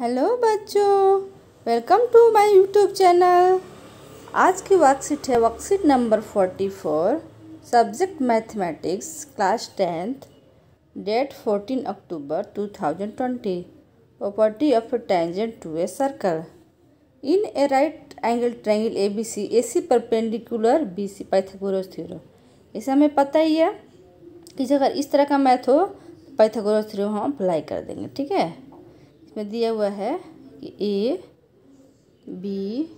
Hello बच्चों, welcome to my YouTube channel. आज की वर्कशीट है worksheet number 44, subject mathematics, class 10th, date 14 October 2020। Property of a tangent to a circle. In a right angle triangle ABC, AC perpendicular BC, Pythagoras theorem. ऐसा हमें पता ही है कि अगर इस तरह का मैथ हो तो पाइथागोरस थ्योरम हम अप्लाई कर देंगे। ठीक है, में दिया हुआ है कि ए बी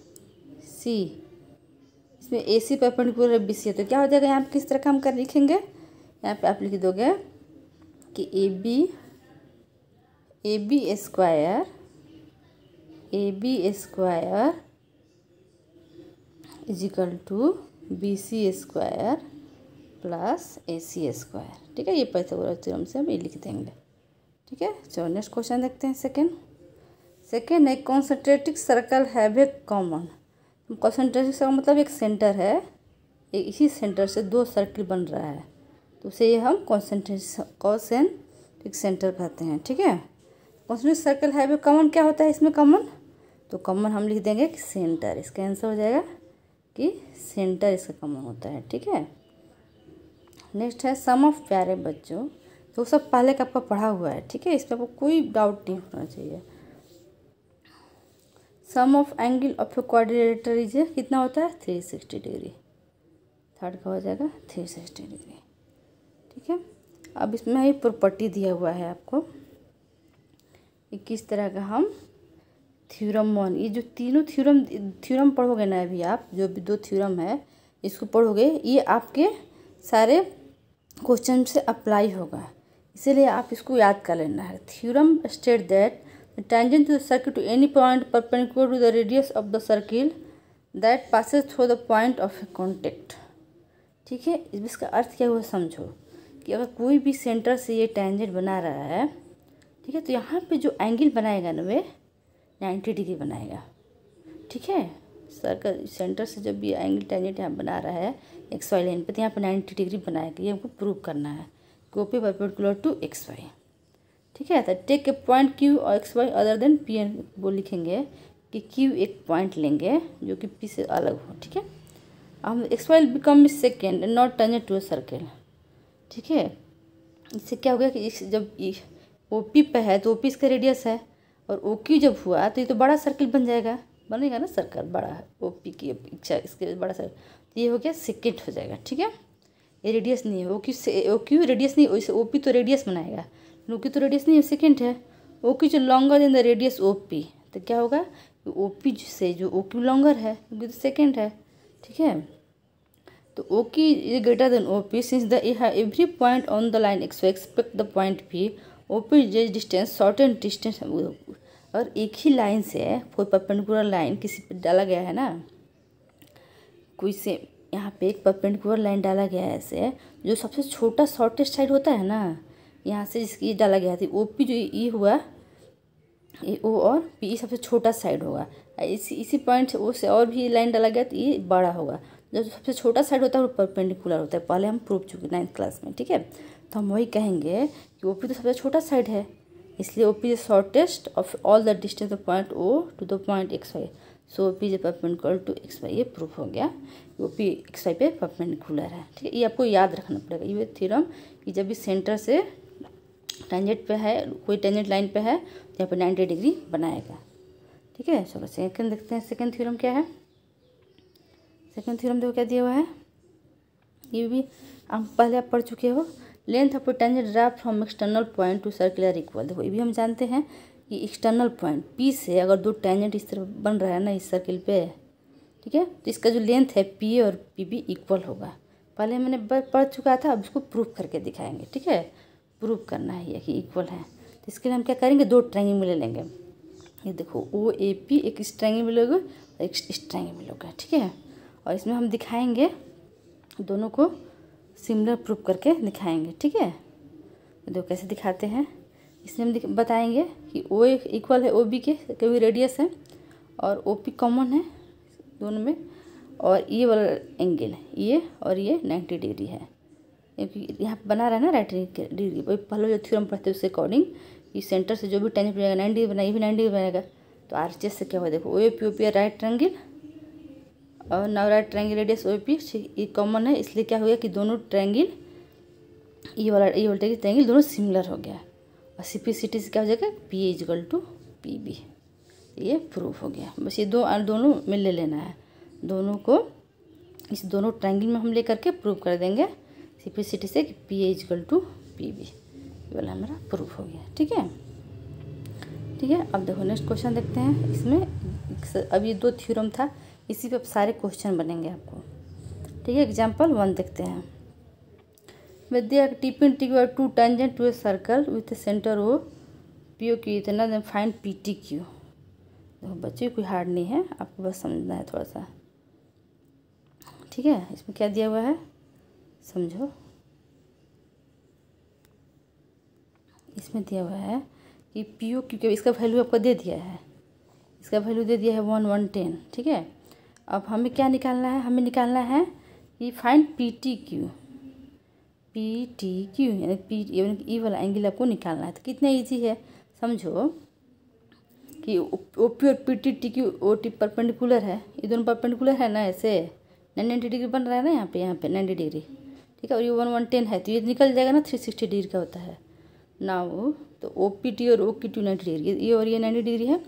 सी, इसमें ए सी परपेंडिकुलर बी सी है, तो क्या हो जाएगा यहाँ पे, किस तरह का हम कर लिखेंगे, यहाँ पे आप लिख दोगे कि A B square equal to B C square plus A C square. ठीक है, ये पाइथागोरस थ्योरम से हम ये लिख देंगे। ठीक है, चलो नेक्स्ट क्वेश्चन देखते हैं। सेकेंड है concentric circle have a common. Concentric circle मतलब एक सेंटर है, इसी सेंटर से दो सर्किल बन रहा है, तो उसे ये हम कॉन्सेंट्रिक सेंटर कहते हैं। ठीक है, concentric circle have a common, क्या होता है इसमें कॉमन, तो कॉमन हम लिख देंगे कि सेंटर। इसका आंसर हो जाएगा कि सेंटर इसका कॉमन होता है। ठीक है, नेक्स्ट है सम ऑफ। प्यारे बच्चों, तो सब पहले का आपका पढ़ा हुआ है। ठीक है, इस पर आपको कोई डाउट नहीं होना चाहिए। Sum of angle of a quadrilateral is कितना होता है, 360 डिग्री। थर्ड का हो जाएगा 360 डिग्री। ठीक है, अब इसमें ही प्रॉपर्टी दिया हुआ है आपको कि किस तरह का हम थ्योरम 1, ये जो तीनों थ्योरम पढ़ोगे ना अभी आप, जो भी दो थ्योरम है इसको पढ़ोगे, ये आपके सारे क्वेश्चन से अप्लाई होगा, इसीलिए आप इसको याद कर लेना है। Theorem state that the tangent to the circle to any point perpendicular to the radius of the circle that passes through the point of a contact. ठीक है, इसका अर्थ क्या हुआ समझो, कि अगर कोई भी सेंटर से ये टेंजेंट बना रहा है, ठीक है, तो यहाँ पे जो एंगल बनाएगा ना वे 90 डिग्री बनाएगा। ठीक है, सर्कल सेंटर से जब ये एंगल टेंजेंट यहाँ बना रहा है एक्स वाई लाइन पर, तो यहाँ पर 90 डिग्री बनाएगा। ये हमको प्रूव करना है, copy perpendicular to X Y. ठीक है, तो टेक ए पॉइंट क्यू और X Y other than P N, वो लिखेंगे कि क्यू एक पॉइंट लेंगे जो कि पी से अलग हो। ठीक है, हम X Y become is secant and not tangent to a circle. ठीक है, इससे क्या हो गया कि जब ओ पी पर है तो ओ पी इसका रेडियस है, और ओ क्यू जब हुआ तो ये तो बड़ा सर्किल बन जाएगा, बनेगा ना सर्कल बड़ा है, ओ पी की इच्छा इसके बड़ा सर्कल, तो ये हो गया सेकेंड हो जाएगा। ठीक है, ये रेडियस नहीं है, ओ क्यू रेडियस नहीं, इसे ओ पी तो रेडियस बनाएगा, ओ क्यू तो रेडियस नहीं है, सेकेंड है। ओ क्यू जो longer than the radius O P, तो क्या होगा, ओ पी से जो ओ क्यू लॉन्गर है क्योंकि तो सेकेंड है। ठीक है, तो O Q is greater than O P since the every point on the line X Y expect the point P O P is distance short and distance, और एक ही line से कोई परपेंडिकुलर लाइन किसी पर डाला गया है ना, कोई से यहाँ पे एक परपेंडिकुलर लाइन डाला गया है ऐसे, जो सबसे छोटा शॉर्टेस्ट साइड होता है ना, यहाँ से जिसकी डाला गया था ओ पी, जो ई हुआ ये ओ और पी सबसे छोटा साइड होगा, इसी पॉइंट से ओ से और भी लाइन डाला गया तो ये बड़ा होगा, जब सबसे छोटा साइड होता है वो परपेंडिकुलर होता है, पहले हम प्रूव चुके 9th क्लास में। ठीक है, तो हम वही कहेंगे कि ओ पी तो सबसे छोटा साइड है, इसलिए O P is shortest of all the distance of point O to the point X Y, so O P is perpendicular to X Y. ये प्रूफ हो गया, ओ पी एक्स वाई पे perpendicular है। ठीक है, ये आपको याद रखना पड़ेगा ये थ्योरम, कि जब भी सेंटर से टेंजेंट पे है, कोई टेंजेंट लाइन पे है तो यहाँ पे 90 डिग्री बनाएगा। ठीक है, चलो सेकेंड देखते हैं, सेकेंड थ्योरम क्या है। सेकेंड थ्योरम देखो क्या दिया हुआ है, ये भी आप पहले आप पढ़ चुके हो। Length of tangent draft from external point to circular equal, देखो ये भी हम जानते हैं कि एक्सटर्नल पॉइंट पी से अगर दो टेंजेंट इस तरह बन रहा है ना इस सर्किल पे, ठीक है, तो इसका जो लेंथ है पी और पी बी इक्वल होगा, पहले मैंने पढ़ चुका था, अब इसको प्रूफ करके दिखाएंगे। ठीक है, प्रूफ करना है ये कि इक्वल है, तो इसके लिए हम क्या करेंगे, दो ट्रायंगल ले लेंगे, ये देखो ओ ए पी, एक इस ट्रायंगल में लोगे और एक इस ट्रायंगल में लोगे। ठीक है, और इसमें हम दिखाएँगे दोनों को सिमिलर प्रूफ करके दिखाएंगे। ठीक है, तो कैसे दिखाते हैं, इसमें हम बताएंगे कि ओ इक्वल है ओ बी के क्योंकि रेडियस है, और ओ पी कॉमन है दोनों में, और ये वाला एंगल ये और ये 90 डिग्री है, क्योंकि यहाँ बना रहा है ना राइट डिग्री, वही पहले जो थ्योरम पढ़ते हैं उसके अकॉर्डिंग कि सेंटर से जो भी टेंजेंट बनेगा 90 बना, ये भी 90 बनेगा। तो आरसीएस से क्या हुआ देखो, O A P, O P right triangle और now right triangle radius O A P ये कॉमन है, इसलिए क्या हो गया कि दोनों ट्रायंगल ये वाला ट्रायंगल दोनों सिमिलर हो गया। और सी पी सी टी से क्या हो जाएगा, P equal to P B, ये प्रूफ हो गया। बस ये दोनों में ले लेना है, दोनों को इस दोनों ट्रायंगल में हम ले करके प्रूफ कर देंगे सी पी सी टी से कि P equal to P B, वाला हमारा प्रूफ हो गया। ठीक है, ठीक है। अब देखो नेक्स्ट क्वेश्चन देखते हैं। इसमें अब ये दो थ्योरम था, इसी पे सारे क्वेश्चन बनेंगे आपको। ठीक है, एग्जाम्पल 1 देखते हैं। With tiffin टिक्यू two tangent to a circle with centre O P O Q इतना then find P T Q. देखो बच्चे कोई हार्ड नहीं है, आपको बस समझना है थोड़ा सा। ठीक है, इसमें क्या दिया हुआ है समझो। इसमें दिया हुआ है कि पी ओ क्यू, इसका वैल्यू आपको दे दिया है, इसका वैल्यू दे दिया है 1 1 10। ठीक है, अब हमें क्या निकालना है, हमें निकालना है कि find P T Q, P T Q यानी पी ई वाला एंगल आपको निकालना है। तो कितना इजी है समझो कि ओ पी और P T T Q, O T perpendicular है, ये दोनों परपेंडिकुलर है ना, ऐसे 90 डिग्री बन रहा है ना, यहाँ पे 90 डिग्री। ठीक है, और ये 1 1 10 है तो ये निकल जाएगा ना, 360 डिग्री का होता है ना वो। तो ओ पी टी और ओ क्यू टी 90 डिग्री, ये और ये 90 डिग्री है।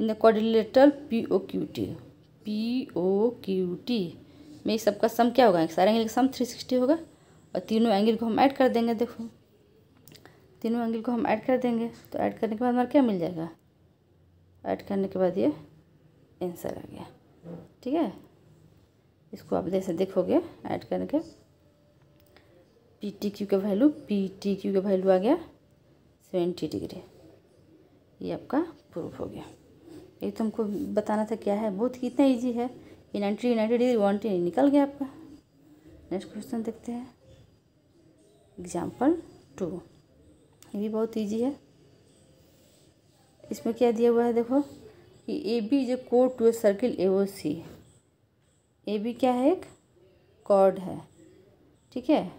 In the quadrilateral P O Q T में सबका सम क्या होगा, सारे एंगल का सम 360 होगा। और तीनों एंगल को हम ऐड कर देंगे, देखो तीनों एंगल को हम ऐड कर देंगे। तो ऐड करने के बाद हमारा क्या मिल जाएगा, ऐड करने के बाद ये आंसर आ गया। ठीक है, इसको आप जैसे देखोगे ऐड करके पी टी क्यू का वैल्यू आ गया 70 डिग्री। ये आपका प्रूफ हो गया। ये तो हमको बताना था क्या है, बहुत कितना इजी है। ये 90 डिग्री 110 निकल गया आपका। नेक्स्ट क्वेश्चन देखते हैं, एग्जाम्पल 2। ये भी बहुत इजी है। इसमें क्या दिया हुआ है देखो कि ए बी जो कोर to a circle A O C. A B क्या है, एक कॉर्ड है। ठीक है,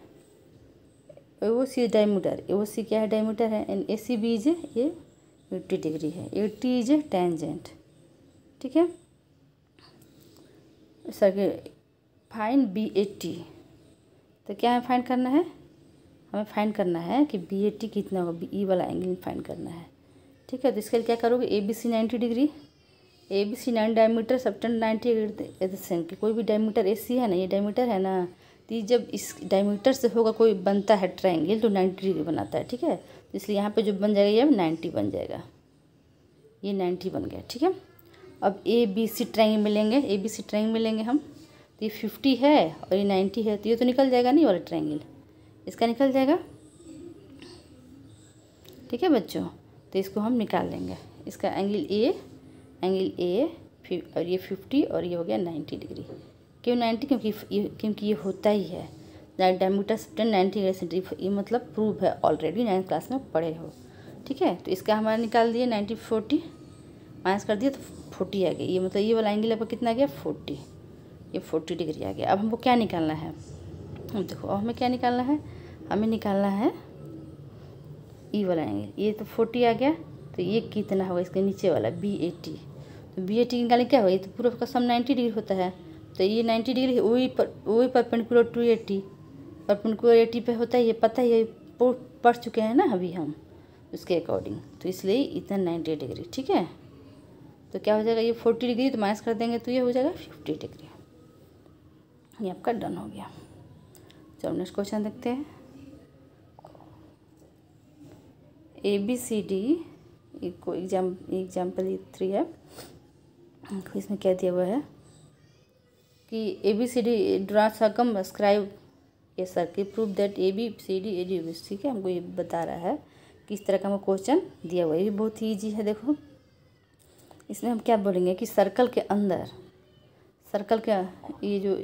AOC इज डायमीटर, AOC क्या है, डायमीटर है। एंड ACB इज ये 80 डिग्री है, 80 इज टेंजेंट। ठीक है, सर फाइंड BAT। तो क्या है फाइंड करना है, हमें फाइंड करना है कि BAT कितना होगा, BE वाला एंगल फाइंड करना है। ठीक है, तो इसके लिए क्या करोगे, ABC 90 degree, ABC 9 diameter subtend 90 degree. कोई भी डायमीटर AC है ना, ये डायमीटर है ना, तो जब इस डायमीटर से होगा कोई बनता है ट्रायंगल तो 90 डिग्री बनाता है। ठीक है, इसलिए यहाँ पे जो बन जाएगा ये 90 बन जाएगा, ये 90 बन गया। ठीक है, अब ABC ट्रायंगल मिलेंगे, ABC ट्रायंगल मिलेंगे हम। तो ये 50 है और ये 90 है, तो ये तो निकल जाएगा नहीं वाला ट्रायंगल, इसका निकल जाएगा। ठीक है बच्चों, तो इसको हम निकाल लेंगे। इसका एंगल ए और ये 50 और ये हो गया 90 डिग्री। क्यों 90, क्योंकि ये होता ही है डायमीटर सबटेंड 90 डिग्री। ये मतलब प्रूव है, ऑलरेडी 9th क्लास में पढ़े हो। ठीक है, तो इसका हमारा निकाल दिए 90 40 माइनस कर दिया तो 40 आ गया। ये मतलब ये वाला एंगल आपका कितना आ गया 40, ये 40 डिग्री आ गया। अब हमको क्या निकालना है, हम देखो अब हमें क्या निकालना है, हमें निकालना है ई वाला एंगल। ये तो 40 आ गया, तो ये कितना होगा इसके नीचे वाला BAT। तो BAT निकालने क्या होगा, ये तो पूरा का सम 90 डिग्री होता है। तो ये 90 डिग्री है, वही परपेंडिकुलर टू 80, परपेंडिकुलर 80 पे होता है, ये पता है, ये पढ़ चुके हैं ना अभी हम उसके अकॉर्डिंग। तो इसलिए इतना 90 डिग्री। ठीक है, तो क्या हो जाएगा, ये 40 डिग्री तो माइनस कर देंगे तो ये हो जाएगा 50 डिग्री। ये आपका डन हो गया। चलो नेक्स्ट क्वेश्चन देखते हैं। ABCD को एग्जाम्पल 3 है। इसमें क्या दिया हुआ है कि ABCD draw circumscribe a circle, proof that ABCD। ठीक है, हमको ये बता रहा है किस तरह का हमको क्वेश्चन दिया हुआ है। ये बहुत ही ईजी है। देखो इसमें हम क्या बोलेंगे कि सर्कल के अंदर, सर्कल का ये जो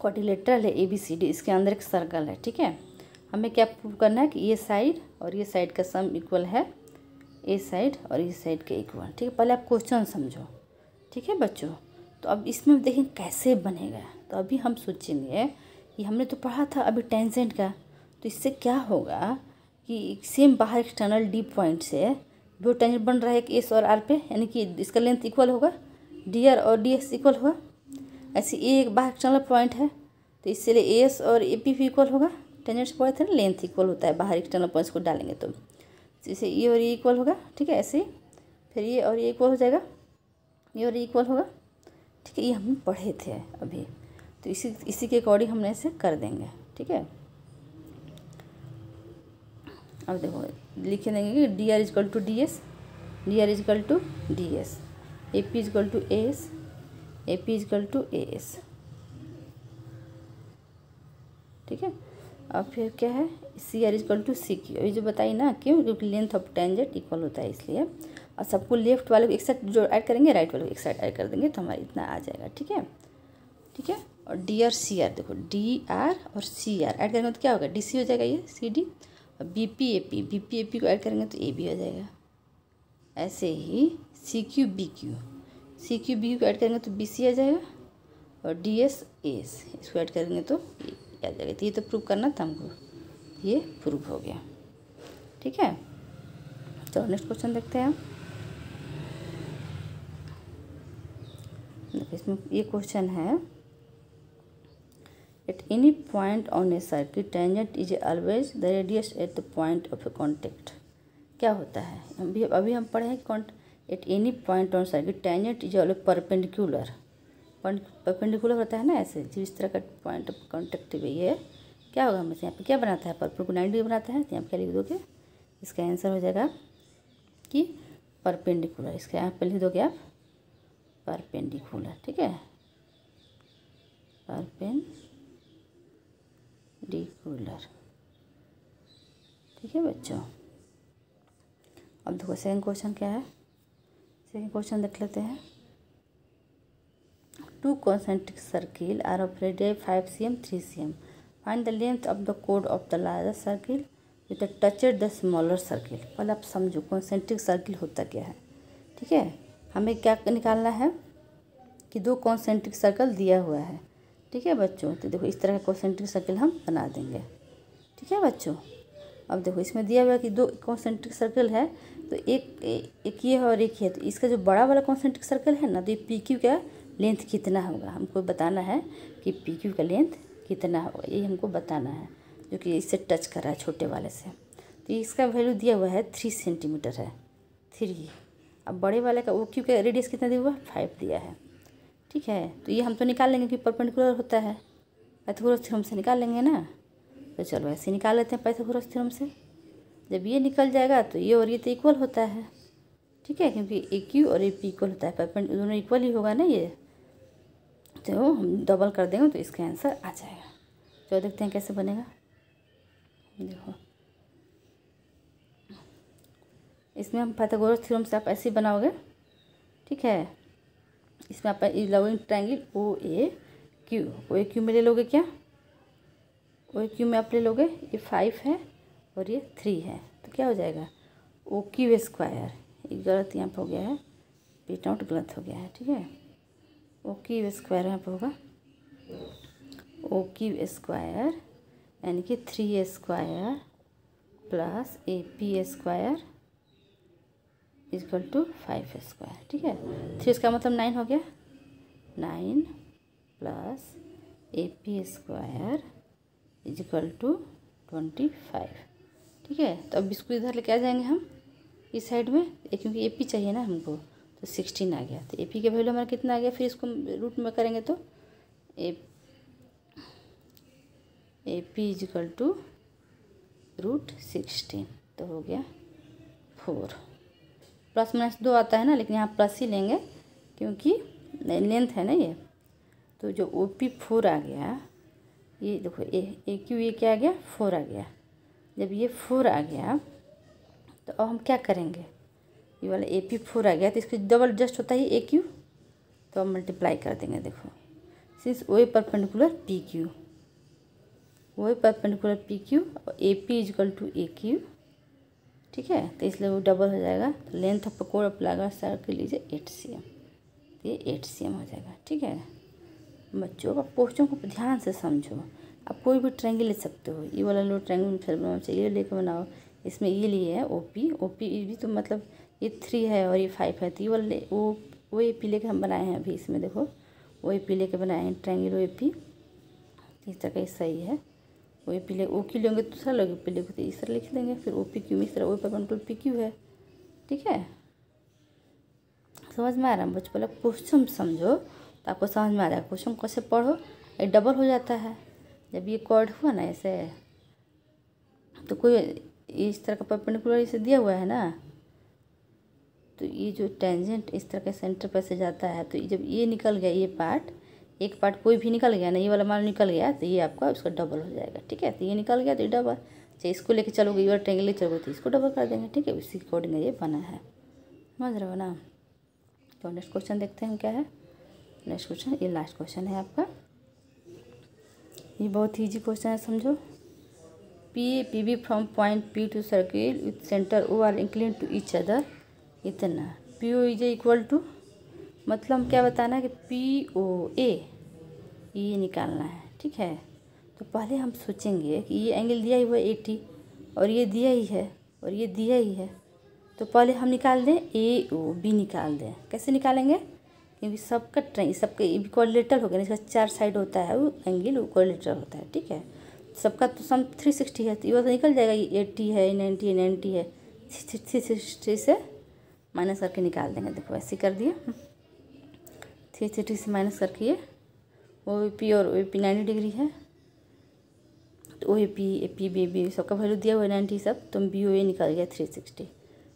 क्वाड्रिलेटरल है ABCD, इसके अंदर एक सर्कल है। ठीक है, हमें क्या प्रूव करना है कि ये साइड और ये साइड का सम इक्वल है, ए साइड और ये साइड के इक्वल। ठीक है, पहले आप क्वेश्चन समझो। ठीक है बच्चों, तो अब इसमें देखें कैसे बनेगा। तो अभी हम सोचेंगे कि हमने तो पढ़ा था अभी टेंजेंट का, तो इससे क्या होगा कि सेम बाहर एक्सटर्नल डी पॉइंट से जो टेंजेंट बन रहा है कि एस और आर पे, यानी कि इसका लेंथ इक्वल होगा, डी आर और डी एक्स इक्वल होगा। ऐसे ए एक बाहर एक्सटर्नल पॉइंट है तो इसलिए एस और ए पी भी इक्वल होगा, टेंजेंट पॉइंट से लेंथ इक्वल होता है बाहर एक्सटर्नल पॉइंट्स को डालेंगे तो जैसे ये और ये इक्वल होगा, ठीक है। ऐसे ही फिर ये और ये इक्वल हो जाएगा, ये और ये इक्वल होगा, ठीक है। ये हम पढ़े थे अभी, तो इसी के अकॉर्डिंग हमने ऐसे कर देंगे, ठीक है। अब देखो लिख देंगे कि D R is equal to D S, D R is equal to D S, A P is equal to A S, A P is equal to A S, ठीक है। और फिर क्या है C R is equal to C Q, ये जो बताई ना, क्यों? क्योंकि लेंथ ऑफ टेंजेंट इक्वल होता है इसलिए। और सबको लेफ्ट वाले को एक साइड जो ऐड करेंगे, राइट वाले को एक साइड ऐड कर देंगे, तो हमारा इतना आ जाएगा, ठीक है, ठीक है। और डी आर सी आर, देखो डी आर और सी आर ऐड करेंगे तो क्या होगा, डी सी हो जाएगा, ये सी डी। और बी पी ए पी को ऐड करेंगे तो ए बी हो जाएगा। ऐसे ही C Q B Q, C Q B Q को ऐड करेंगे तो बी सी आ जाएगा। और डी एस ए एस इसको ऐड करेंगे तो ए आ जाएगा। तो ये तो प्रूव करना था हमको, ये प्रूव हो गया, ठीक है। चलो नेक्स्ट क्वेश्चन देखते हैं हम। देखो इसमें ये क्वेश्चन है, at any point on a circuit tangent is always the radius at the point of a contact. क्या होता है, अभी हम पढ़े हैं at any point on circuit tangent is always perpendicular. Perpendicular होता है ना ऐसे, जो इस तरह का पॉइंट ऑफ कॉन्टेक्ट भी है। क्या होगा हमें यहाँ पे क्या बनाता है, परपेंडिकुलर को 90 बनाता है, तो यहाँ पे क्या लिख दोगे, इसका आंसर हो जाएगा कि परपेंडिकुलर। इसका यहाँ पे लिख दोगे आप परपेंडिकुलर, ठीक है, परपेंडिकुलर, ठीक है बच्चों। अब देखो सेकंड क्वेश्चन क्या है, सेकंड क्वेश्चन देख लेते हैं। Two concentric circle are of radius 5 cm 3 cm, find the length of the कोड of the larger circle with touched the smaller circle. पहले आप समझो कॉन्सेंट्रिक सर्किल होता क्या है, ठीक है। हमें क्या निकालना है कि दो कॉन्सेंट्रिक सर्कल दिया हुआ है, ठीक है बच्चों। तो देखो इस तरह का कॉन्सेंट्रिक सर्किल हम बना देंगे, ठीक है बच्चों। अब देखो इसमें दिया हुआ है कि दो कॉन्सेंट्रिक सर्कल है, तो एक ये है और एक है, तो इसका जो बड़ा वाला कॉन्सेंट्रिक सर्कल है ना, तो ये पी क्यू का लेंथ कितना होगा, हमको बताना है कि पी क्यू का लेंथ कितना होगा, ये हमको बताना है, जो कि इससे टच कर रहा है छोटे वाले से। तो इसका वैल्यू दिया हुआ है 3 cm है, 3। अब बड़े वाले का ओ क्यू का रेडियस कितना दिया हुआ है, 5 दिया है, ठीक है। तो ये हम तो निकाल लेंगे कि परपेंडिकुलर होता है, पाइथागोरस थ्योरम से निकाल लेंगे ना। तो चलो ऐसे निकाल लेते हैं पाइथागोरस थ्योरम से। जब ये निकल जाएगा तो ये और ये तो इक्वल होता है, ठीक है, क्योंकि ए क्यू और ए पी इक्वल होता है, परपेंडिकुलर दोनों इक्वल ही होगा ना ये, तो हम डबल कर देंगे तो इसका आंसर आ जाएगा। चलो देखते हैं कैसे बनेगा। देखो इसमें हम पाइथागोरस थ्योरम से आप ऐसे ही बनाओगे, ठीक है। इसमें आप लगोगे ट्रायंगल ओ ए क्यू में ले लोगे, क्या ओ ए क्यू में आप ले लोगे, ये 5 है और ये 3 है, तो क्या हो जाएगा ओ क्यू स्क्वायर। ये गलत यहाँ पर हो गया है, पेट आउट गलत हो गया है, ठीक है। ओ क्यू स्क्वायर यहाँ पर होगा, ओ क्यू स्क्वायर यानी कि 3 square plus A P square is equal to 5 square, ठीक है। 3 इसका मतलब 9 हो गया, 9 plus A P square is equal to 25, ठीक है। तो अब इसको इधर लेके आ जाएंगे हम इस साइड में, क्योंकि ए पी चाहिए ना हमको, तो 16 आ गया। तो ए पी का वैल्यू हमारा कितना आ गया, फिर इसको रूट में करेंगे तो A P is equal to root 16, तो हो गया 4। प्लस माइनस 2 आता है ना, लेकिन यहाँ प्लस ही लेंगे क्योंकि लेंथ है ना ये, तो जो ओ पी 4 आ गया, ये देखो ए क्यू ये क्या आ गया, 4 आ गया। जब ये 4 आ गया तो अब हम क्या करेंगे, ये वाला ए पी 4 आ गया, तो इसको डबल जस्ट होता है ए क्यू, तो हम मल्टीप्लाई कर देंगे। देखो since O A perpendicular P Q, O A perpendicular P Q और A P is equal to A Q, ठीक है। तो इसलिए वो डबल हो जाएगा, तो लेंथ ऑफ कोड of larger circle is 8 cm, ये 8 cm हो जाएगा, ठीक है बच्चों। अब क्वेश्चन को ध्यान से समझो, आप कोई भी ट्रायंगल ले सकते हो, ये वाला लो ट्रायंगल फिर बनाओ, चाहिए लेकर बनाओ, इसमें ये लिए है ओ पी भी तो मतलब ये 3 है और ये 5 है। तो ये वाले वो ए पी लेके हम बनाए हैं अभी। इसमें देखो वो ए पी लेके बनाए हैं ट्रायंगल ओ ए पी। इस तरह का सही है। ओ ए पी ले ओ क्यू लेंगे, दूसरा लोगे पी लेंगे तो इस तरह लिख देंगे। फिर ओ पी क्यू में इस तरह ओ पर कंट्रोल पी क्यू है। ठीक है, समझ में आ रहा है बच्चों? पहले क्वेश्चन समझो तो आपको समझ में आ जाएगा क्वेश्चन कैसे पढ़ो। ये डबल हो जाता है जब ये कॉर्ड हुआ ना ऐसे, तो कोई इस तरह का परपेंडिकुलर इसे दिया हुआ है ना, तो ये जो टेंजेंट इस तरह के सेंटर पर से जाता है। तो जब ये निकल गया, ये पार्ट एक पार्ट कोई भी निकल गया ना, ये वाला मान निकल गया तो ये आपका उसका डबल हो जाएगा। ठीक है, तो ये निकल गया तो ये डबल। चाहे इसको लेके चलोगे, ये वाला ट्रेंगल लेके चलोगे तो इसको डबल कर देंगे। ठीक है, उसी अकॉर्डिंग ये बना है। समझ रहे हो ना? तो नेक्स्ट क्वेश्चन देखते हैं क्या है। नेक्स्ट क्वेश्चन, ये लास्ट क्वेश्चन है आपका। ये बहुत ईजी क्वेश्चन है, समझो। P A P B from point P to circle with centre O are inclined to each other. इतना P O is equal to, मतलब क्या बताना है कि पी ओ ए ये निकालना है। ठीक है, तो पहले हम सोचेंगे कि ये एंगल दिया ही हुआ 80 और ये दिया ही है और ये दिया ही है, तो पहले हम निकाल दें ए ओ बी निकाल दें। कैसे निकालेंगे? क्योंकि सबका ट्रेंग सबके इक्वलेटरल हो गया, इसका 4 साइड होता है, वो एंगल इक्वलेटरल होता है। ठीक है, सबका तो सम 360 है, तो ये निकल जाएगा। ये 80 है, 90 है, 360 से माइनस करके निकाल देंगे। देखो ऐसे कर दिए, 360 से माइनस करके ये ओ पी और ओ पी 90 डिग्री है, तो ओ ए पी बी सबका वैल्यू दिया हुआ है 90 सब, तो बी ओ ए निकल गया 360,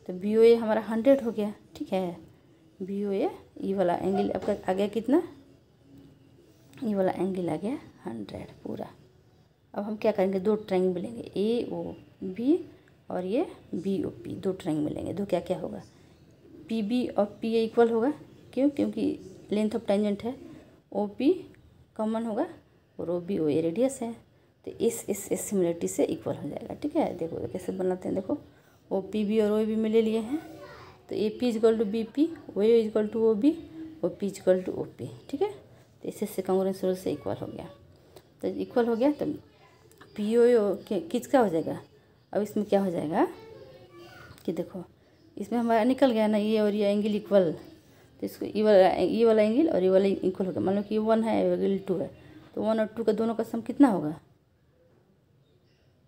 तो बी ओ ए हमारा 100 हो गया। ठीक है, बी ओ ए ये वाला एंगल आपका आ गया कितना, ये वाला एंगल आ गया 100 पूरा। अब हम क्या करेंगे, दो ट्रायंगल मिलेंगे ए ओ बी और ये बी ओ पी, दो ट्रायंगल मिलेंगे। दो क्या क्या होगा, पी बी और पी ए इक्वल होगा। क्यों? क्योंकि लेंथ ऑफ टेंजेंट है। ओ पी कॉमन होगा और ओ बी ओ ए रेडियस है, तो इस सिमिलरिटी से इक्वल हो जाएगा। ठीक है, देखो कैसे बनाते हैं। देखो ओ पी बी और ओ बी मिले लिए हैं, तो A P equal to B P, O A equal to O B, O P equal to O P. ठीक है, तो इससे कांग्रेस रूल से इक्वल हो गया, तो इक्वल हो गया तो पी ओ ए किसका हो जाएगा। अब इसमें क्या हो जाएगा कि देखो इसमें हमारा निकल गया ना ये और ये एंगल इक्वल, तो इसको ये वाला एंगल और ये वाला इक्वल हो गया। मान लो कि ये 1 है, एंगल 2 है, तो 1 और 2 का दोनों का सम कितना होगा,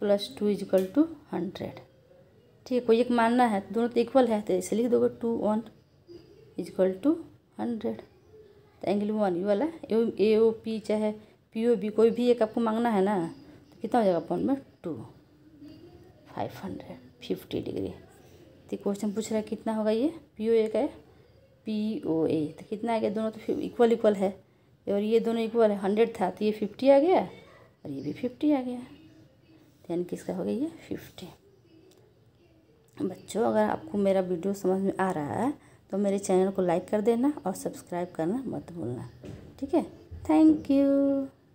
+2 इजक्ल टू 100। ठीक है, कोई एक मानना है, दोनों तो इक्वल है, तो इसे लिख दोगे 2:1 इजक्ल टू 100। तो एंगल 1 ये वाला ए ओ पी चाहे पी ओ बी कोई भी एक आपको मांगना है ना, तो कितना हो जाएगा अपॉन में 2,550 डिग्री। तो क्वेश्चन पूछ रहा है कितना होगा, ये पी ओ ए का है पी ओ ए, तो कितना आ गया, दोनों तो इक्वल है और ये दोनों इक्वल है। 100 था तो ये 50 आ गया और ये भी 50 आ गया, तो यानी किसका हो गया ये 50। बच्चों अगर आपको मेरा वीडियो समझ में आ रहा है तो मेरे चैनल को लाइक कर देना और सब्सक्राइब करना मत भूलना। ठीक है, थैंक यू।